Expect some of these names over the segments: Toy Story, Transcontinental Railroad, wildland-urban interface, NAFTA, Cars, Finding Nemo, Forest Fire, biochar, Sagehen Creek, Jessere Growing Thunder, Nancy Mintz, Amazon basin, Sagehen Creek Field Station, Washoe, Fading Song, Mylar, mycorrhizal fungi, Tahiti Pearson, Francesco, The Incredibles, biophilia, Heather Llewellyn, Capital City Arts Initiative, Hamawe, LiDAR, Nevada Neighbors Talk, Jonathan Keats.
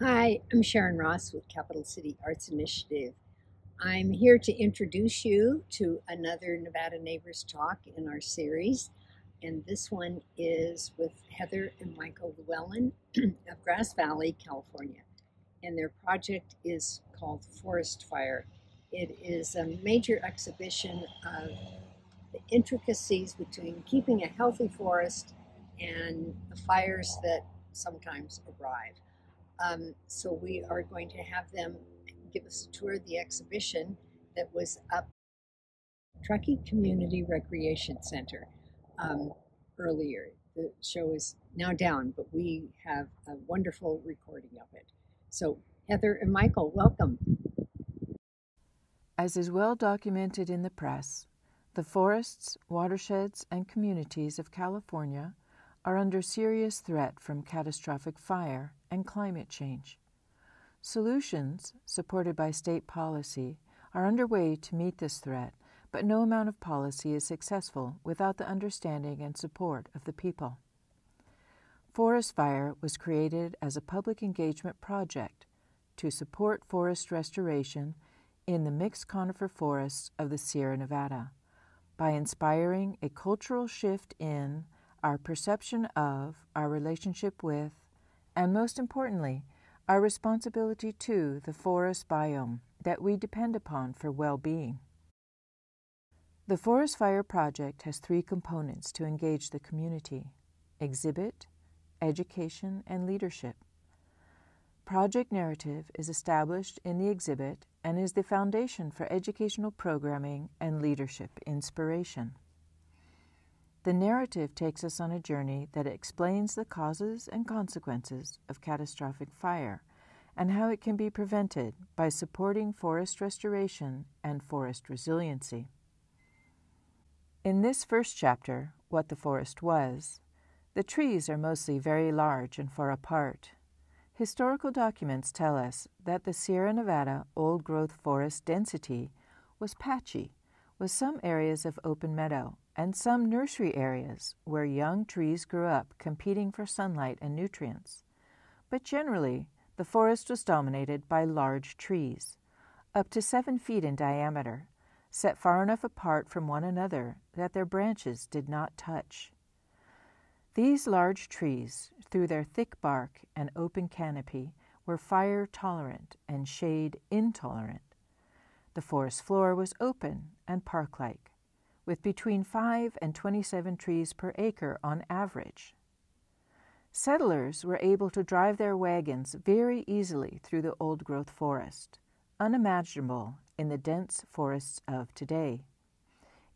Hi, I'm Sharon Ross with Capital City Arts Initiative. I'm here to introduce you to another Nevada Neighbors Talk in our series, and this one is with Heather and Michael Llewellyn of Grass Valley, California, and their project is called Forest Fire. It is a major exhibition of the intricacies between keeping a healthy forest and the fires that sometimes arrive. So we are going to have them give us a tour of the exhibition that was up at Truckee Community Recreation Center earlier. The show is now down, but we have a wonderful recording of it. So Heather and Michael, welcome. As is well documented in the press, the forests, watersheds, and communities of California are under serious threat from catastrophic fire and climate change. Solutions, supported by state policy, are underway to meet this threat, but no amount of policy is successful without the understanding and support of the people. Forest Fire was created as a public engagement project to support forest restoration in the mixed conifer forests of the Sierra Nevada by inspiring a cultural shift in our perception of, our relationship with, and most importantly, our responsibility to the forest biome that we depend upon for well-being. The Forest Fire Project has three components to engage the community: exhibit, education, and leadership. Project narrative is established in the exhibit and is the foundation for educational programming and leadership inspiration. The narrative takes us on a journey that explains the causes and consequences of catastrophic fire and how it can be prevented by supporting forest restoration and forest resiliency. In this first chapter, What the Forest Was, the trees are mostly very large and far apart. Historical documents tell us that the Sierra Nevada old-growth forest density was patchy, with some areas of open meadow and some nursery areas where young trees grew up competing for sunlight and nutrients. But generally, the forest was dominated by large trees, up to 7 feet in diameter, set far enough apart from one another that their branches did not touch. These large trees, through their thick bark and open canopy, were fire-tolerant and shade-intolerant. The forest floor was open and park-like, with between 5 and 27 trees per acre on average. Settlers were able to drive their wagons very easily through the old-growth forest, unimaginable in the dense forests of today.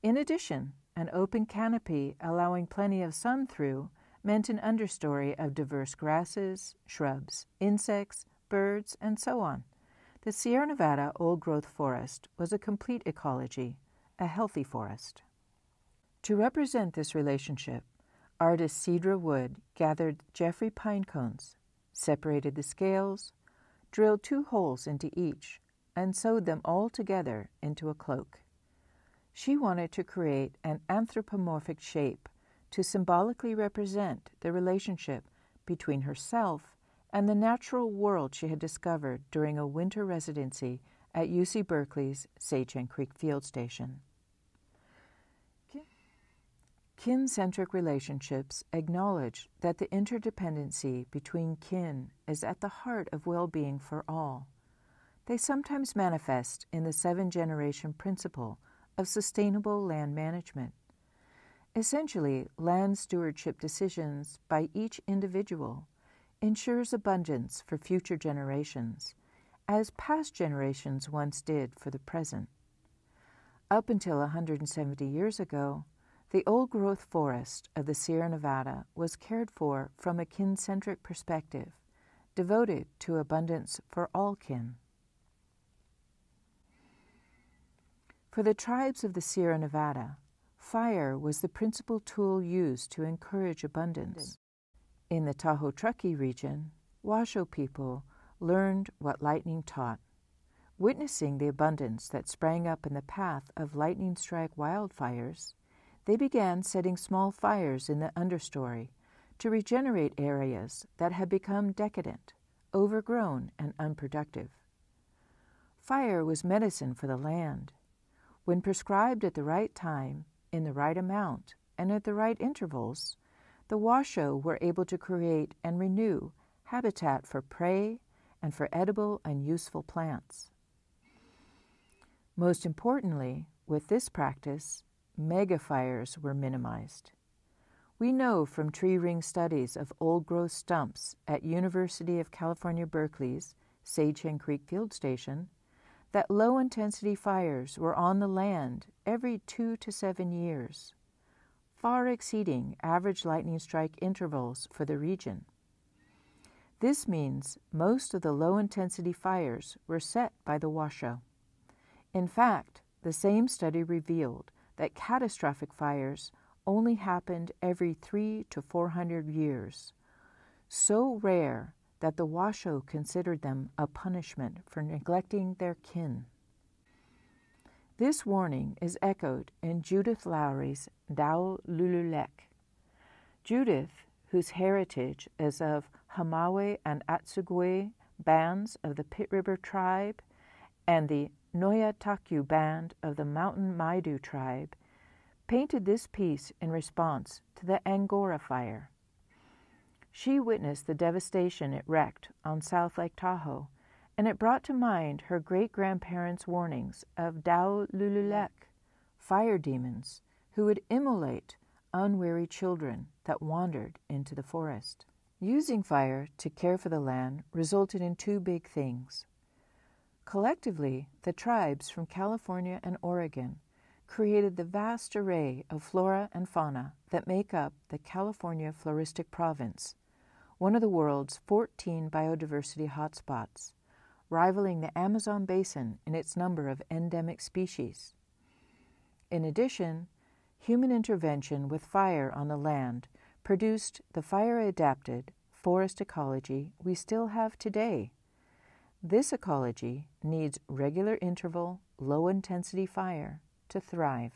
In addition, an open canopy allowing plenty of sun through meant an understory of diverse grasses, shrubs, insects, birds, and so on. The Sierra Nevada old-growth forest was a complete ecology, a healthy forest. To represent this relationship, artist Cedra Wood gathered Jeffrey pine cones, separated the scales, drilled 2 holes into each, and sewed them all together into a cloak. She wanted to create an anthropomorphic shape to symbolically represent the relationship between herself and the natural world she had discovered during a winter residency at UC Berkeley's Sagehen Creek Field Station. Kin-centric relationships acknowledge that the interdependency between kin is at the heart of well-being for all. They sometimes manifest in the 7-generation principle of sustainable land management. Essentially, land stewardship decisions by each individual ensures abundance for future generations, as past generations once did for the present. Up until 170 years ago, the old-growth forest of the Sierra Nevada was cared for from a kin-centric perspective, devoted to abundance for all kin. For the tribes of the Sierra Nevada, fire was the principal tool used to encourage abundance. In the Tahoe Truckee region, Washoe people learned what lightning taught. Witnessing the abundance that sprang up in the path of lightning strike wildfires, they began setting small fires in the understory to regenerate areas that had become decadent, overgrown and unproductive. Fire was medicine for the land. When prescribed at the right time, in the right amount, and at the right intervals, the Washoe were able to create and renew habitat for prey and for edible and useful plants. Most importantly, with this practice, megafires were minimized. We know from tree ring studies of old-growth stumps at University of California, Berkeley's Sagehen Creek Field Station that low-intensity fires were on the land every 2 to 7 years, far exceeding average lightning strike intervals for the region. This means most of the low-intensity fires were set by the Washoe. In fact, the same study revealed that catastrophic fires only happened every 300 to 400 years, so rare that the Washoe considered them a punishment for neglecting their kin. This warning is echoed in Judith Lowry's Dawl Lululek. Judith, whose heritage is of Hamawe and Atsugwe bands of the Pit River tribe and the Noya Taku band of the Mountain Maidu tribe, painted this piece in response to the Angora fire. She witnessed the devastation it wreaked on South Lake Tahoe, and it brought to mind her great-grandparents' warnings of Dawl Lululek, fire demons, who would immolate unwary children that wandered into the forest. Using fire to care for the land resulted in two big things. Collectively, the tribes from California and Oregon created the vast array of flora and fauna that make up the California Floristic Province, one of the world's 14 biodiversity hotspots, rivaling the Amazon basin in its number of endemic species. In addition, human intervention with fire on the land produced the fire-adapted forest ecology we still have today. This ecology needs regular interval, low-intensity fire to thrive.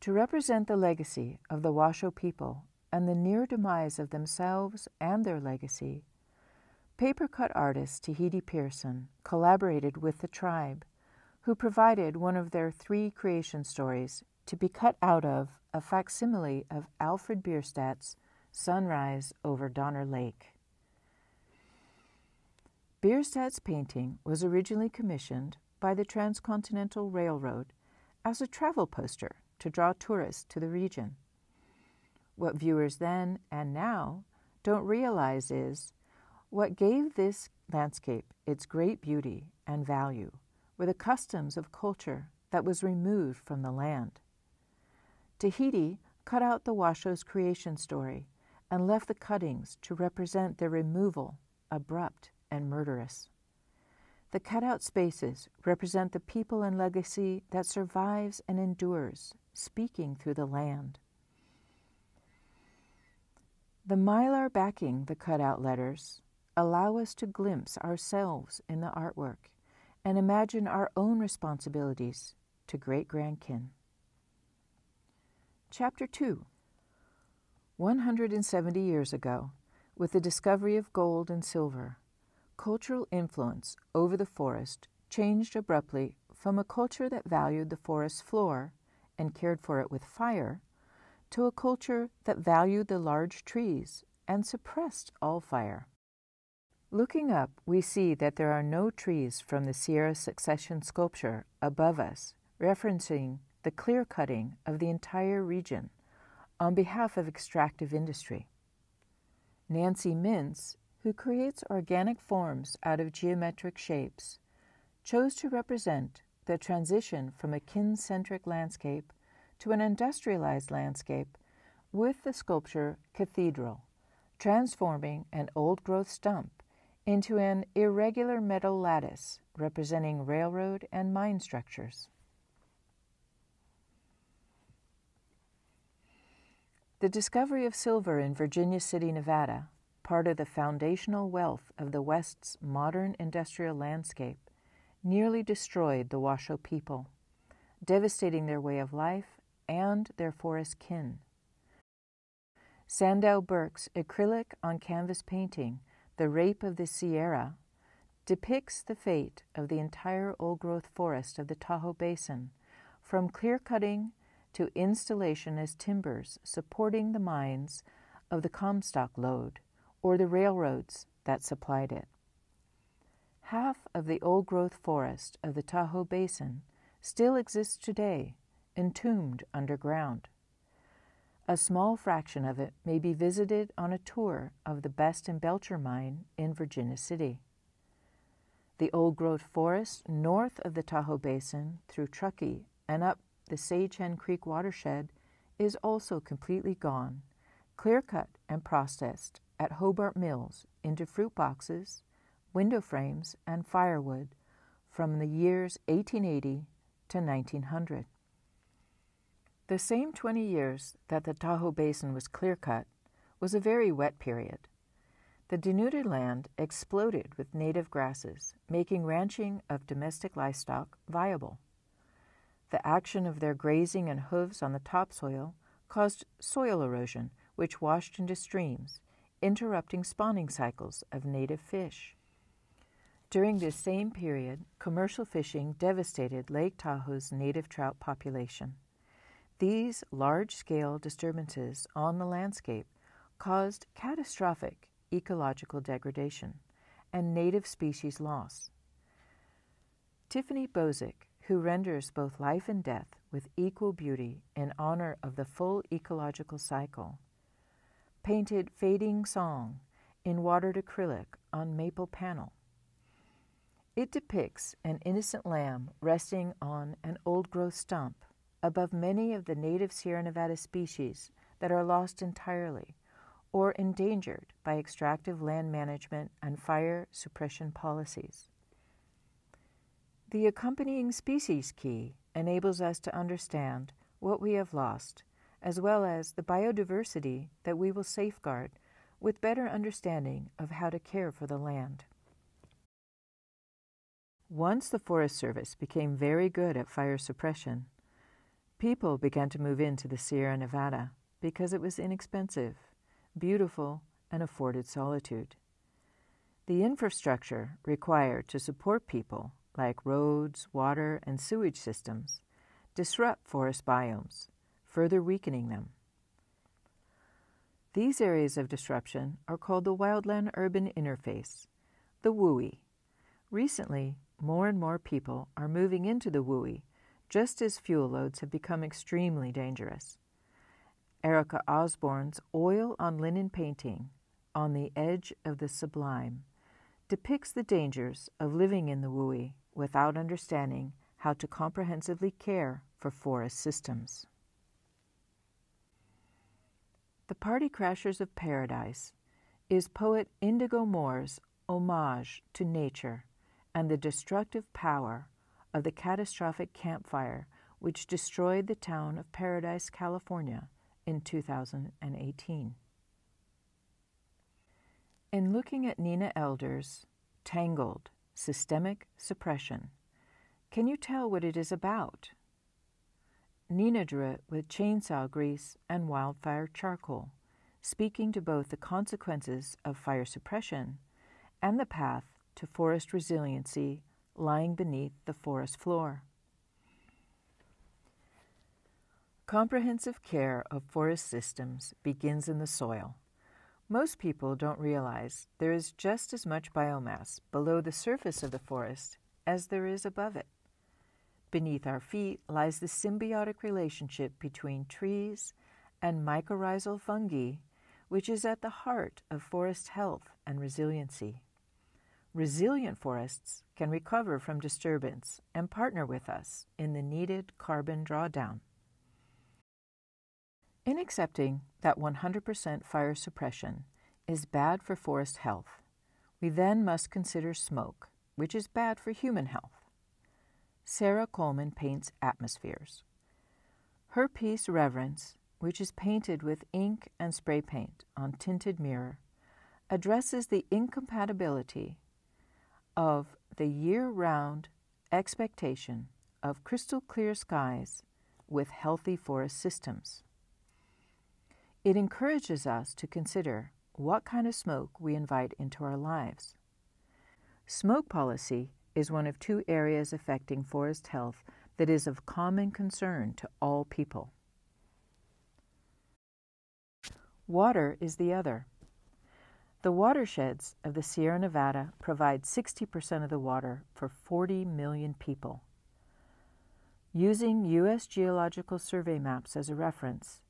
To represent the legacy of the Washoe people and the near demise of themselves and their legacy, paper-cut artist Tahiti Pearson collaborated with the tribe, who provided one of their 3 creation stories to be cut out of a facsimile of Alfred Bierstadt's Sunrise over Donner Lake. Bierstadt's painting was originally commissioned by the Transcontinental Railroad as a travel poster to draw tourists to the region. What viewers then and now don't realize is what gave this landscape its great beauty and value were the customs of culture that was removed from the land. Tahiti cut out the Washoe's creation story and left the cuttings to represent their removal, abrupt and murderous. The cutout spaces represent the people and legacy that survives and endures, speaking through the land. The mylar backing the cutout letters allow us to glimpse ourselves in the artwork and imagine our own responsibilities to great-grandkin. Chapter 2. 170 years ago, with the discovery of gold and silver, cultural influence over the forest changed abruptly from a culture that valued the forest floor and cared for it with fire to a culture that valued the large trees and suppressed all fire. Looking up, we see that there are no trees from the Sierra Succession sculpture above us, referencing the clear-cutting of the entire region on behalf of extractive industry. Nancy Mintz, who creates organic forms out of geometric shapes, chose to represent the transition from a kin-centric landscape to an industrialized landscape with the sculpture Cathedral, transforming an old-growth stump into an irregular metal lattice representing railroad and mine structures. The discovery of silver in Virginia City, Nevada, part of the foundational wealth of the West's modern industrial landscape, nearly destroyed the Washoe people, devastating their way of life and their forest kin. Sandow Burke's acrylic on canvas painting The Rape of the Sierra, depicts the fate of the entire old-growth forest of the Tahoe Basin, from clear-cutting to installation as timbers supporting the mines of the Comstock Lode, or the railroads that supplied it. Half of the old-growth forest of the Tahoe Basin still exists today, entombed underground. A small fraction of it may be visited on a tour of the Best and Belcher mine in Virginia City. The old-growth forest north of the Tahoe Basin through Truckee and up the Sagehen Creek watershed is also completely gone, clear-cut and processed at Hobart Mills into fruit boxes, window frames, and firewood from the years 1880 to 1900. The same 20 years that the Tahoe Basin was clear-cut was a very wet period. The denuded land exploded with native grasses, making ranching of domestic livestock viable. The action of their grazing and hooves on the topsoil caused soil erosion, which washed into streams, interrupting spawning cycles of native fish. During this same period, commercial fishing devastated Lake Tahoe's native trout population. These large-scale disturbances on the landscape caused catastrophic ecological degradation and native species loss. Tiffany Bozick, who renders both life and death with equal beauty in honor of the full ecological cycle, painted Fading Song in watered acrylic on maple panel. It depicts an innocent lamb resting on an old-growth stump above many of the native Sierra Nevada species that are lost entirely or endangered by extractive land management and fire suppression policies. The accompanying species key enables us to understand what we have lost, as well as the biodiversity that we will safeguard with better understanding of how to care for the land. Once the Forest Service became very good at fire suppression, people began to move into the Sierra Nevada because it was inexpensive, beautiful, and afforded solitude. The infrastructure required to support people, like roads, water, and sewage systems, disrupt forest biomes, further weakening them. These areas of disruption are called the wildland-urban interface, the WUI. Recently, more and more people are moving into the WUI, just as fuel loads have become extremely dangerous. Erica Osborne's oil on linen painting, On the Edge of the Sublime, depicts the dangers of living in the WUI without understanding how to comprehensively care for forest systems. The Party Crashers of Paradise is poet Indigo Moore's homage to nature and the destructive power of the catastrophic campfire which destroyed the town of Paradise, California in 2018. In looking at Nina Elder's Tangled, Systemic Suppression, can you tell what it is about? Nina drew it with chainsaw grease and wildfire charcoal, speaking to both the consequences of fire suppression and the path to forest resiliency lying beneath the forest floor. Comprehensive care of forest systems begins in the soil. Most people don't realize there is just as much biomass below the surface of the forest as there is above it. Beneath our feet lies the symbiotic relationship between trees and mycorrhizal fungi, which is at the heart of forest health and resiliency. Resilient forests can recover from disturbance and partner with us in the needed carbon drawdown. In accepting that 100% fire suppression is bad for forest health, we then must consider smoke, which is bad for human health. Sarah Coleman paints atmospheres. Her piece, Reverence, which is painted with ink and spray paint on tinted mirror, addresses the incompatibility of the year-round expectation of crystal-clear skies with healthy forest systems. It encourages us to consider what kind of smoke we invite into our lives. Smoke policy is one of two areas affecting forest health that is of common concern to all people. Water is the other. The watersheds of the Sierra Nevada provide 60% of the water for 40 million people. Using U.S. Geological Survey maps as a reference,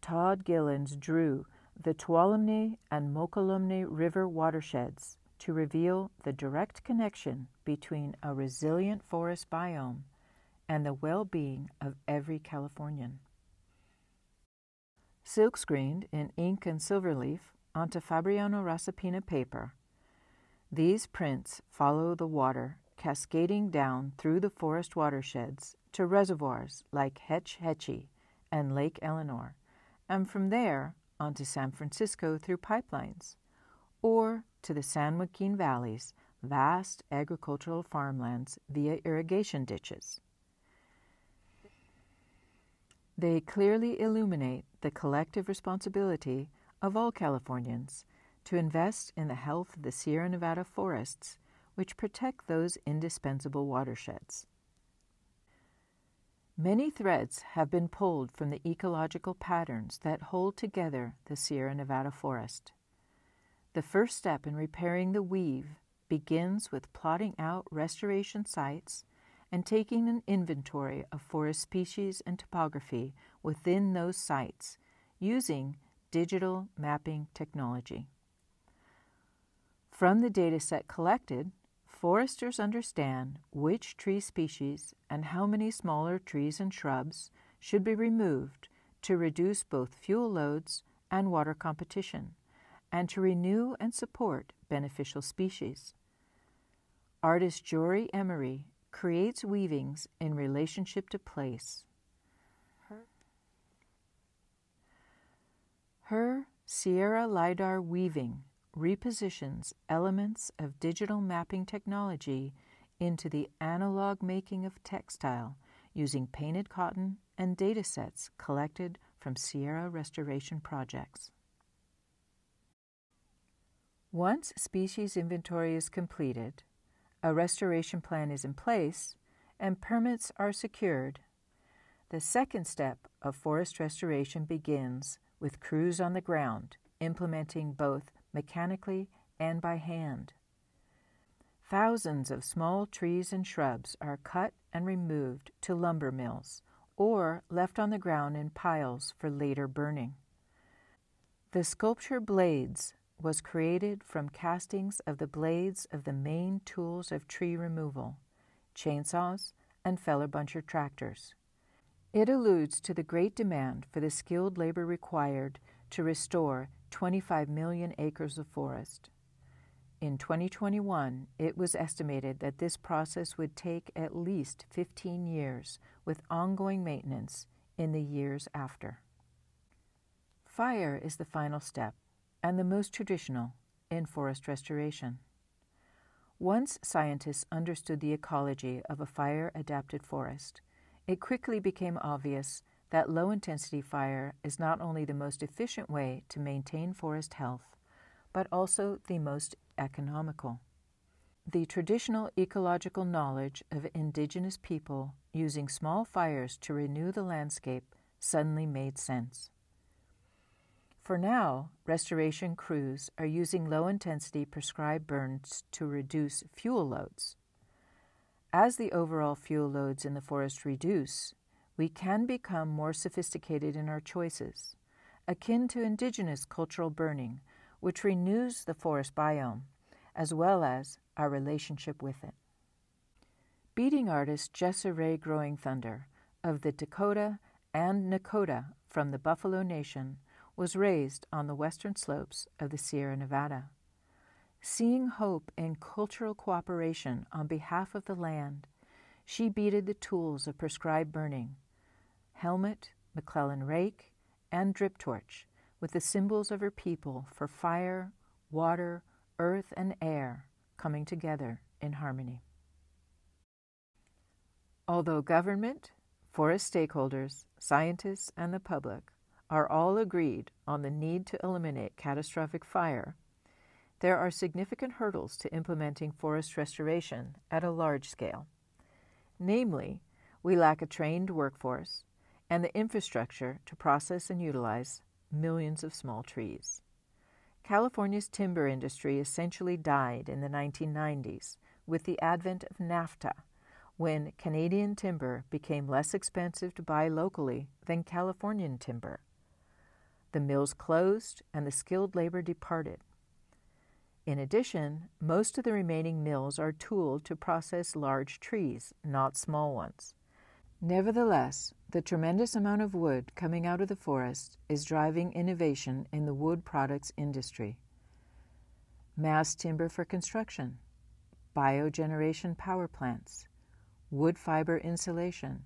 Todd Gillens drew the Tuolumne and Mokelumne River watersheds to reveal the direct connection between a resilient forest biome and the well-being of every Californian. Silkscreened in ink and silverleaf onto Fabriano Rasapina paper, these prints follow the water cascading down through the forest watersheds to reservoirs like Hetch Hetchy and Lake Eleanor, and from there onto San Francisco through pipelines, or to the San Joaquin Valley's vast agricultural farmlands via irrigation ditches. They clearly illuminate the collective responsibility of all Californians to invest in the health of the Sierra Nevada forests, which protect those indispensable watersheds. Many threads have been pulled from the ecological patterns that hold together the Sierra Nevada forest. The first step in repairing the weave begins with plotting out restoration sites and taking an inventory of forest species and topography within those sites using digital mapping technology. From the dataset collected, foresters understand which tree species and how many smaller trees and shrubs should be removed to reduce both fuel loads and water competition, and to renew and support beneficial species. Artist Jory Emery creates weavings in relationship to place. Her Sierra LiDAR weaving repositions elements of digital mapping technology into the analog making of textile using painted cotton and datasets collected from Sierra restoration projects. Once species inventory is completed, a restoration plan is in place, and permits are secured, the second step of forest restoration begins with crews on the ground, implementing both mechanically and by hand. Thousands of small trees and shrubs are cut and removed to lumber mills or left on the ground in piles for later burning. The sculpture Blades was created from castings of the blades of the main tools of tree removal, chainsaws and feller buncher tractors. It alludes to the great demand for the skilled labor required to restore 25 million acres of forest. In 2021, it was estimated that this process would take at least 15 years with ongoing maintenance in the years after. Fire is the final step and the most traditional in forest restoration. Once scientists understood the ecology of a fire-adapted forest, it quickly became obvious that low-intensity fire is not only the most efficient way to maintain forest health, but also the most economical. The traditional ecological knowledge of indigenous people using small fires to renew the landscape suddenly made sense. For now, restoration crews are using low-intensity prescribed burns to reduce fuel loads. As the overall fuel loads in the forest reduce, we can become more sophisticated in our choices, akin to indigenous cultural burning, which renews the forest biome, as well as our relationship with it. Beading artist Jessere Growing Thunder of the Dakota and Nakota from the Buffalo Nation was raised on the western slopes of the Sierra Nevada. Seeing hope in cultural cooperation on behalf of the land, she beaded the tools of prescribed burning, helmet, McClellan rake, and drip torch, with the symbols of her people for fire, water, earth, and air coming together in harmony. Although government, forest stakeholders, scientists, and the public are all agreed on the need to eliminate catastrophic fire, there are significant hurdles to implementing forest restoration at a large scale. Namely, we lack a trained workforce and the infrastructure to process and utilize millions of small trees. California's timber industry essentially died in the 1990s with the advent of NAFTA, when Canadian timber became less expensive to buy locally than Californian timber. The mills closed and the skilled labor departed. In addition, most of the remaining mills are tooled to process large trees, not small ones. Nevertheless, the tremendous amount of wood coming out of the forest is driving innovation in the wood products industry. Mass timber for construction, biogeneration power plants, wood fiber insulation,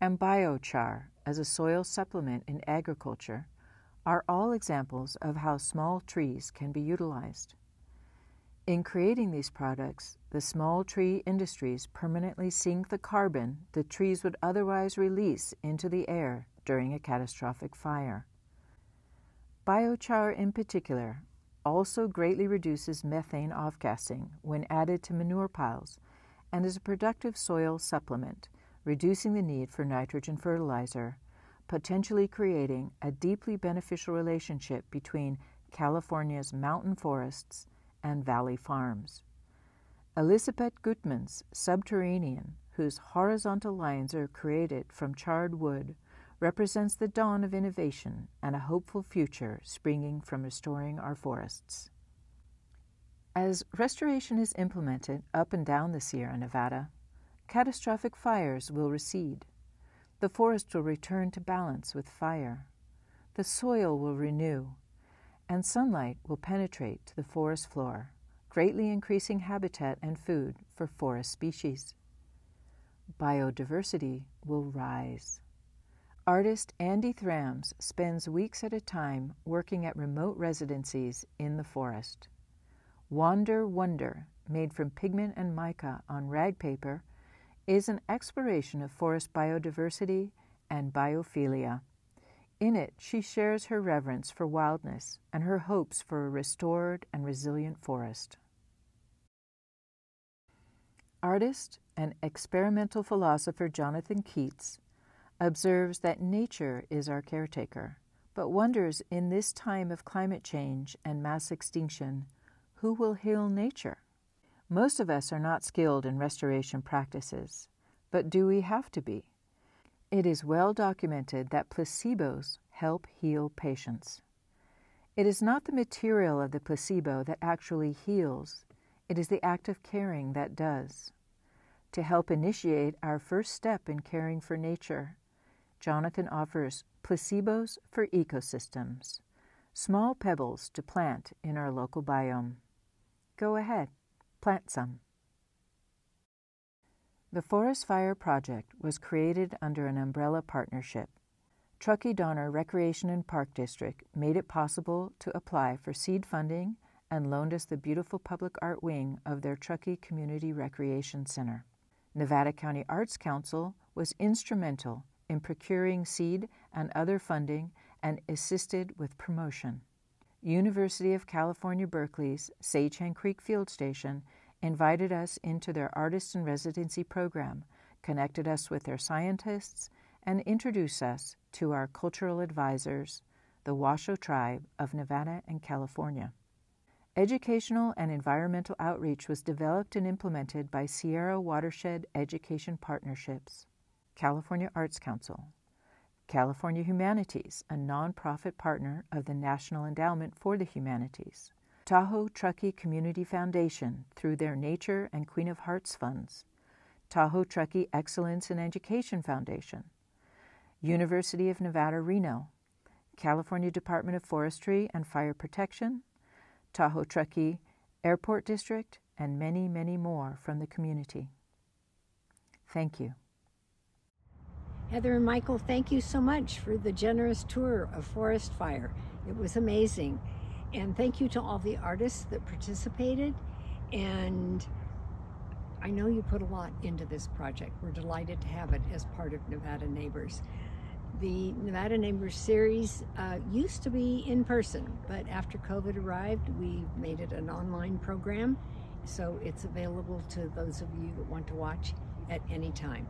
and biochar as a soil supplement in agriculture are all examples of how small trees can be utilized. In creating these products, the small tree industries permanently sink the carbon the trees would otherwise release into the air during a catastrophic fire. Biochar in particular also greatly reduces methane offgassing when added to manure piles and is a productive soil supplement, reducing the need for nitrogen fertilizer, potentially creating a deeply beneficial relationship between California's mountain forests and valley farms. Elizabeth Gutmann's Subterranean, whose horizontal lines are created from charred wood, represents the dawn of innovation and a hopeful future springing from restoring our forests. As restoration is implemented up and down the Sierra Nevada, catastrophic fires will recede. The forest will return to balance with fire. The soil will renew, and sunlight will penetrate to the forest floor, greatly increasing habitat and food for forest species. Biodiversity will rise. Artist Andy Thrams spends weeks at a time working at remote residencies in the forest. Wander Wonder, made from pigment and mica on rag paper, is an exploration of forest biodiversity and biophilia. In it, she shares her reverence for wildness and her hopes for a restored and resilient forest. Artist and experimental philosopher Jonathan Keats observes that nature is our caretaker, but wonders in this time of climate change and mass extinction, who will heal nature? Most of us are not skilled in restoration practices, but do we have to be? It is well documented that placebos help heal patients. It is not the material of the placebo that actually heals, it is the act of caring that does. To help initiate our first step in caring for nature, Jonathan offers placebos for ecosystems, small pebbles to plant in our local biome. Go ahead, plant some. The Forest Fire Project was created under an umbrella partnership. Truckee Donner Recreation and Park District made it possible to apply for seed funding and loaned us the beautiful public art wing of their Truckee Community Recreation Center. Nevada County Arts Council was instrumental in procuring seed and other funding and assisted with promotion. University of California, Berkeley's Sagehen Creek Field Station invited us into their artist-in-residency program, connected us with their scientists, and introduced us to our cultural advisors, the Washoe tribe of Nevada and California. Educational and environmental outreach was developed and implemented by Sierra Watershed Education Partnerships, California Arts Council, California Humanities, a nonprofit partner of the National Endowment for the Humanities, Tahoe Truckee Community Foundation through their Nature and Queen of Hearts funds, Tahoe Truckee Excellence in Education Foundation, University of Nevada, Reno, California Department of Forestry and Fire Protection, Tahoe Truckee Airport District, and many, many more from the community. Thank you. Heather and Michael, thank you so much for the generous tour of Forest Fire. It was amazing. And thank you to all the artists that participated, and I know you put a lot into this project. We're delighted to have it as part of Nevada Neighbors. The Nevada Neighbors series used to be in person, but after COVID arrived, we made it an online program. So it's available to those of you that want to watch at any time.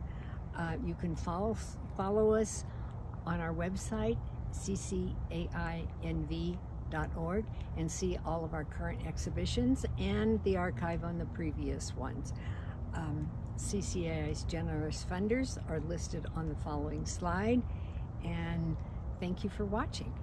You can follow us on our website, ccainv.org, and see all of our current exhibitions and the archive on the previous ones. CCAI's generous funders are listed on the following slide, and thank you for watching.